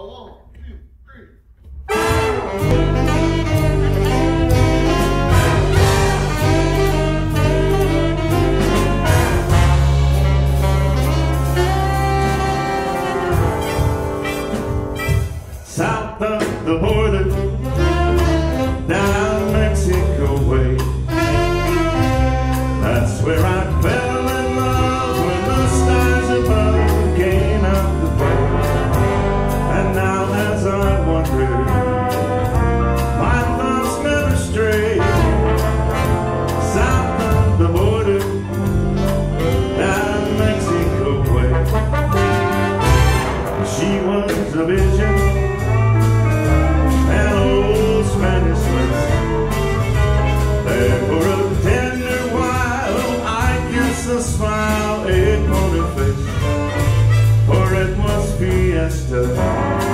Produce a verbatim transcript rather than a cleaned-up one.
A one, two, three. South of the border, down Mexico way, that's where I fell in love when the stars above came out the boat. And now as I wander, my thoughts never stray. South of the border, down Mexico way, she was a vision. Smile upon her face, for it was fiesta.